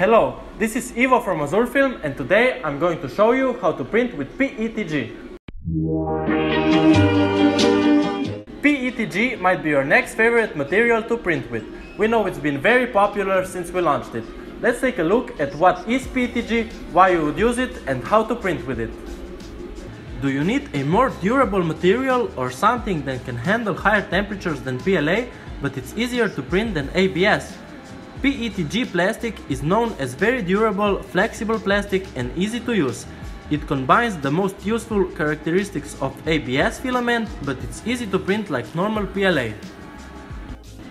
Hello, this is Ivo from AzureFilm, and today I'm going to show you how to print with PETG. PETG might be your next favorite material to print with. We know it's been very popular since we launched it. Let's take a look at what is PETG, why you would use it, and how to print with it. Do you need a more durable material or something that can handle higher temperatures than PLA, but it's easier to print than ABS? PETG plastic is known as very durable, flexible plastic and easy to use. It combines the most useful characteristics of ABS filament, but it's easy to print like normal PLA.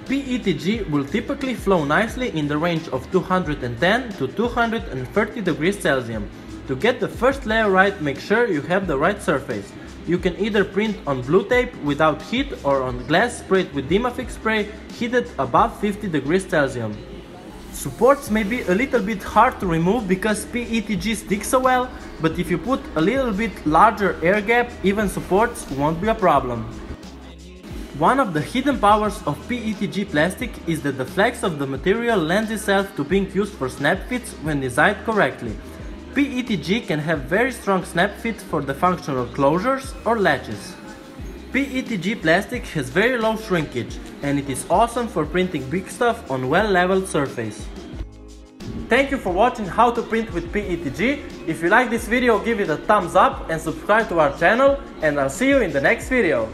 PETG will typically flow nicely in the range of 210 to 230 degrees Celsius. To get the first layer right, make sure you have the right surface. You can either print on blue tape without heat or on glass sprayed with Dimafix spray heated above 50 degrees Celsius. Supports may be a little bit hard to remove because PETG sticks so well, but if you put a little bit larger air gap, even supports won't be a problem. One of the hidden powers of PETG plastic is that the flex of the material lends itself to being used for snap fits when designed correctly. PETG can have very strong snap fit for the functional closures or latches. PETG plastic has very low shrinkage, and it is awesome for printing big stuff on well-leveled surface. Thank you for watching how to print with PETG. If you like this video, give it a thumbs up and subscribe to our channel, and I'll see you in the next video.